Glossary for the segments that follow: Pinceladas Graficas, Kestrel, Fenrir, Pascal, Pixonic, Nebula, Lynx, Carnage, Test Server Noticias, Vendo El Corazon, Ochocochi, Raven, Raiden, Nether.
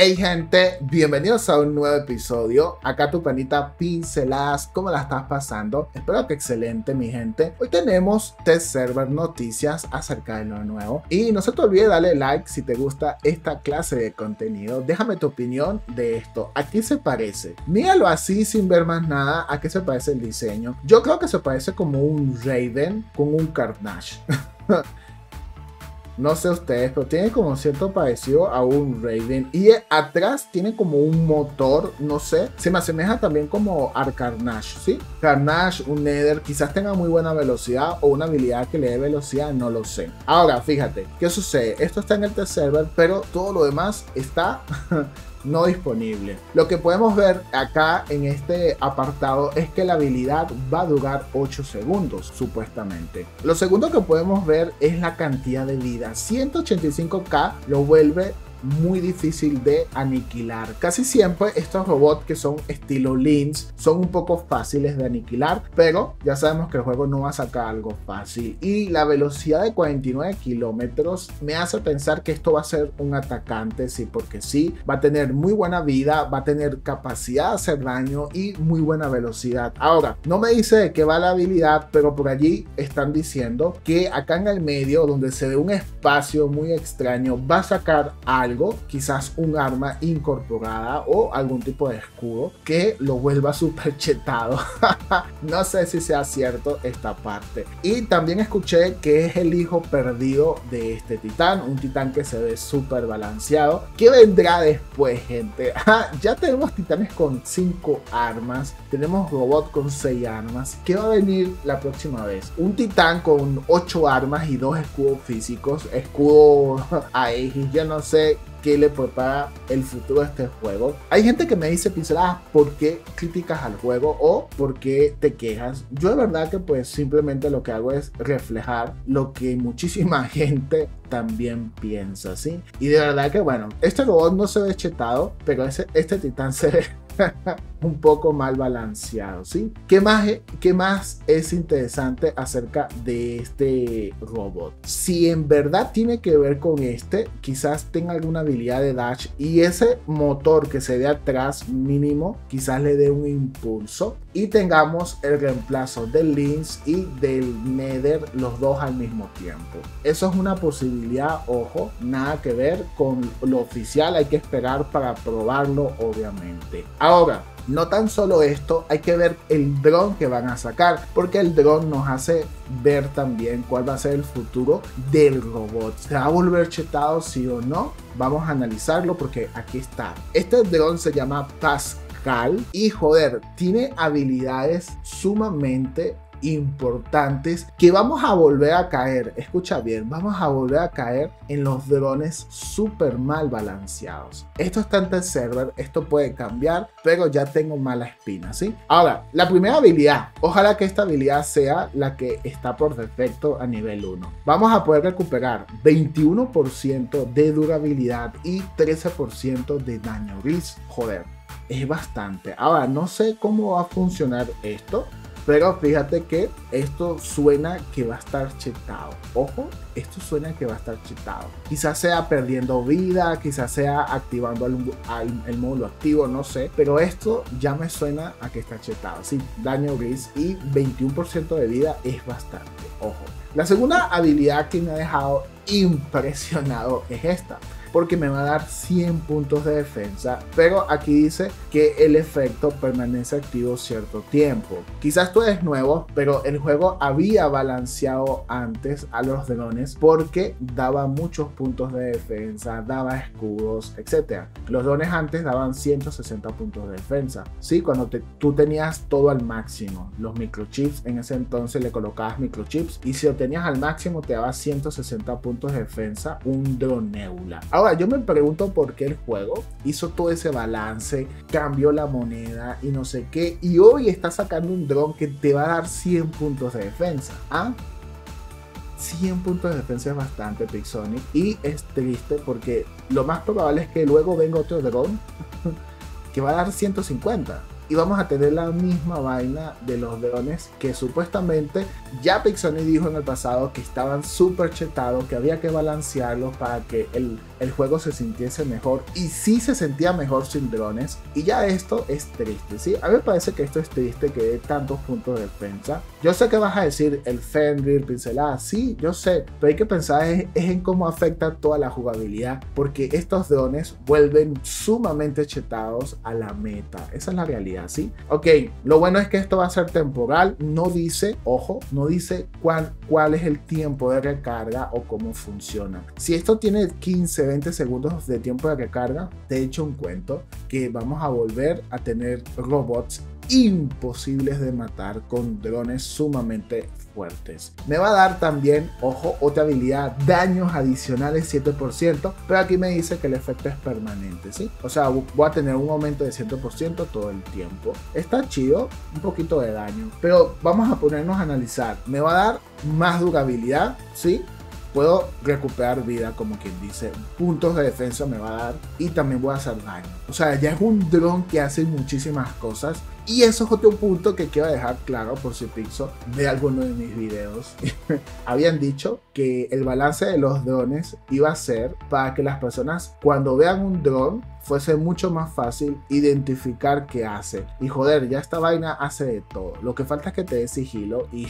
Hey gente, bienvenidos a un nuevo episodio. Acá tu panita Pinceladas. ¿Cómo la estás pasando? Espero que excelente, mi gente. Hoy tenemos Test Server Noticias acerca de lo nuevo. Y no se te olvide darle like si te gusta esta clase de contenido. Déjame tu opinión de esto. ¿A qué se parece? Míralo así sin ver más nada. ¿A qué se parece el diseño? Yo creo que se parece como un Raven con un Carnage. No sé ustedes, pero tiene como cierto parecido a un Raiden. Y atrás tiene como un motor, no sé. Se me asemeja también como a Carnage, ¿sí? Carnage, un Nether, quizás tenga muy buena velocidad o una habilidad que le dé velocidad, no lo sé. Ahora, fíjate, ¿qué sucede? Esto está en el test server, pero todo lo demás está... no disponible. Lo que podemos ver acá en este apartado es que la habilidad va a durar 8 segundos, supuestamente. Lo segundo que podemos ver es la cantidad de vida. 185k lo vuelve muy difícil de aniquilar. Casi siempre estos robots que son estilo Lynx son un poco fáciles de aniquilar, pero ya sabemos que el juego no va a sacar algo fácil, y la velocidad de 49 kilómetros me hace pensar que esto va a ser un atacante, sí, porque sí, va a tener muy buena vida, va a tener capacidad de hacer daño y muy buena velocidad. Ahora, no me dice de qué va la habilidad, pero por allí están diciendo que acá en el medio, donde se ve un espacio muy extraño, va a sacar algo. Quizás un arma incorporada o algún tipo de escudo que lo vuelva súper chetado. No sé si sea cierto esta parte. Y también escuché que es el hijo perdido de este titán, un titán que se ve súper balanceado. ¿Qué vendrá después, gente? Ya tenemos titanes con 5 armas, tenemos robot con 6 armas. ¿Qué va a venir la próxima vez? Un titán con 8 armas y 2 escudos físicos, escudo AX, yo no sé que le prepara el futuro a este juego. Hay gente que me dice, Pinceladas, ¿por qué criticas al juego o por qué te quejas? Yo de verdad que pues simplemente lo que hago es reflejar lo que muchísima gente también piensa, ¿sí? Y de verdad que bueno, este robot no se ve chetado, pero este titán se ve un poco mal balanceado, ¿sí? ¿Qué más es interesante acerca de este robot? Si en verdad tiene que ver con este, quizás tenga alguna habilidad de dash y ese motor que se ve atrás mínimo quizás le dé un impulso y tengamos el reemplazo del Lynx y del Nether, los dos al mismo tiempo. Eso es una posibilidad, ojo, nada que ver con lo oficial, hay que esperar para probarlo, obviamente. Ahora, no tan solo esto, hay que ver el dron que van a sacar, porque el dron nos hace ver también cuál va a ser el futuro del robot. ¿Se va a volver chetado sí o no? Vamos a analizarlo porque aquí está. Este dron se llama Pascal y joder, tiene habilidades sumamente importantes que vamos a volver a caer, escucha bien, vamos a volver a caer en los drones súper mal balanceados. Esto está en test server, esto puede cambiar, pero ya tengo mala espina, ¿sí? Ahora, la primera habilidad, ojalá que esta habilidad sea la que está por defecto a nivel 1. Vamos a poder recuperar 21% de durabilidad y 13% de daño gris, joder, es bastante. Ahora, no sé cómo va a funcionar esto, pero fíjate que esto suena que va a estar chetado. Ojo, esto suena que va a estar chetado. Quizás sea perdiendo vida, quizás sea activando el módulo activo, no sé. Pero esto ya me suena a que está chetado. Sí, daño gris y 21% de vida es bastante. Ojo. La segunda habilidad que me ha dejado impresionado es esta, porque me va a dar 100 puntos de defensa, pero aquí dice que el efecto permanece activo cierto tiempo. Quizás tú eres nuevo, pero el juego había balanceado antes a los drones porque daba muchos puntos de defensa, daba escudos, etc. Los drones antes daban 160 puntos de defensa, ¿sí? Cuando tú tenías todo al máximo, los microchips, en ese entonces le colocabas microchips y si lo tenías al máximo te daba 160 puntos de defensa un drone Nebula. Ahora, yo me pregunto por qué el juego hizo todo ese balance, cambió la moneda y no sé qué, y hoy está sacando un dron que te va a dar 100 puntos de defensa. ¿Ah? 100 puntos de defensa es bastante, Pixonic, y es triste porque lo más probable es que luego venga otro dron que va a dar 150. y vamos a tener la misma vaina de los leones que supuestamente ya Pixonic dijo en el pasado que estaban súper chetados, que había que balancearlos para que el juego se sintiese mejor, y sí se sentía mejor sin drones, y ya esto es triste, ¿sí? A mí me parece que esto es triste, que hay tantos puntos de defensa. Yo sé que vas a decir el Fenrir, pincelada, sí, yo sé, pero hay que pensar es en cómo afecta toda la jugabilidad, porque estos drones vuelven sumamente chetados a la meta, esa es la realidad, ¿sí? Ok, lo bueno es que esto va a ser temporal, no dice, ojo, no dice cuál es el tiempo de recarga o cómo funciona. Si esto tiene 15, 20 segundos de tiempo de recarga, te he hecho un cuento que vamos a volver a tener robots imposibles de matar con drones sumamente fuertes. Me va a dar también, ojo, otra habilidad, daños adicionales 7%, pero aquí me dice que el efecto es permanente, ¿sí? O sea, voy a tener un aumento de 100% todo el tiempo. Está chido, un poquito de daño, pero vamos a ponernos a analizar. Me va a dar más durabilidad, ¿sí? Puedo recuperar vida, como quien dice, puntos de defensa me va a dar y también voy a hacer daño. O sea, ya es un dron que hace muchísimas cosas. Y eso es otro punto que quiero dejar claro por si Pixo ve alguno de mis videos. Habían dicho que el balance de los drones iba a ser para que las personas cuando vean un dron fuese mucho más fácil identificar qué hace. Y joder, ya esta vaina hace de todo. Lo que falta es que te dé sigilo y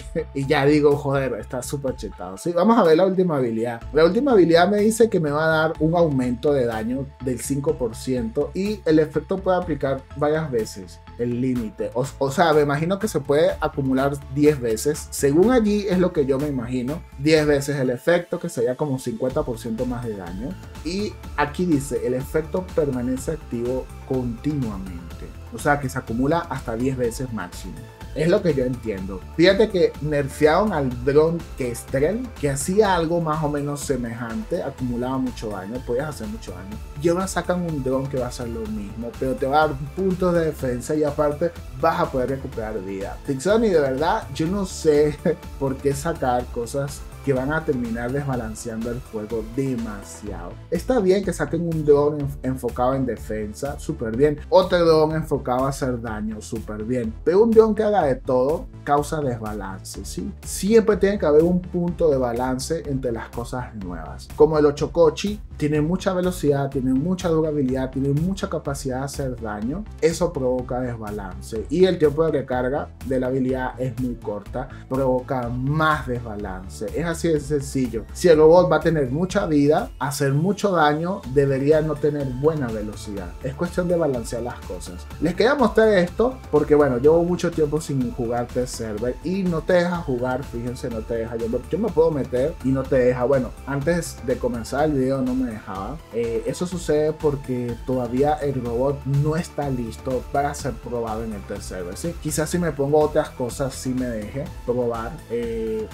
ya digo, joder, está súper chetado. Sí, vamos a ver la última habilidad. La última habilidad me dice que me va a dar un aumento de daño del 5% y el efecto puede aplicar varias veces el límite, o sea, me imagino que se puede acumular 10 veces, según allí es lo que yo me imagino, 10 veces el efecto, que sería como 50% más de daño, y aquí dice, el efecto permanece activo continuamente, o sea, que se acumula hasta 10 veces máximo. Es lo que yo entiendo. Fíjate que nerfearon al dron Kestrel, que hacía algo más o menos semejante, acumulaba mucho daño, podías hacer mucho daño. Y ahora sacan un dron que va a hacer lo mismo, pero te va a dar puntos de defensa y aparte vas a poder recuperar vida. Pixonic, de verdad, yo no sé por qué sacar cosas que van a terminar desbalanceando el juego demasiado. Está bien que saquen un dron enfocado en defensa, súper bien. Otro dron enfocado a hacer daño, súper bien. Pero un dron que haga de todo causa desbalance, ¿sí? Siempre tiene que haber un punto de balance entre las cosas nuevas. Como el Ochocochi, tiene mucha velocidad, tiene mucha durabilidad, tiene mucha capacidad de hacer daño. Eso provoca desbalance. Y el tiempo de recarga de la habilidad es muy corta, provoca más desbalance. Es así. Así de sencillo. Si el robot va a tener mucha vida, hacer mucho daño, debería no tener buena velocidad. Es cuestión de balancear las cosas. Les quería mostrar esto porque, bueno, llevo mucho tiempo sin jugar Test Server y no te deja jugar, fíjense, no te deja. Yo me puedo meter y no te deja. Bueno, antes de comenzar el video no me dejaba. Eso sucede porque todavía el robot no está listo para ser probado en el Test Server, ¿sí? Quizás si me pongo otras cosas sí me deje probar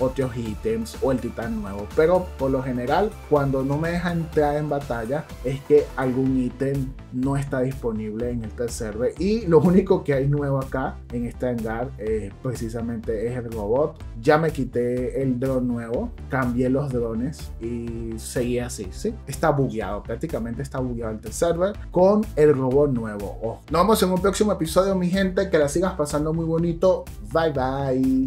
otros ítems o el titán nuevo, pero por lo general cuando no me deja entrar en batalla es que algún ítem no está disponible en el Test Server y lo único que hay nuevo acá en este hangar precisamente es el robot. Ya me quité el dron nuevo, cambié los drones y seguí así, ¿sí? Está bugueado, prácticamente está bugueado el Test Server con el robot nuevo. Nos vemos en un próximo episodio, mi gente, que la sigas pasando muy bonito. Bye bye.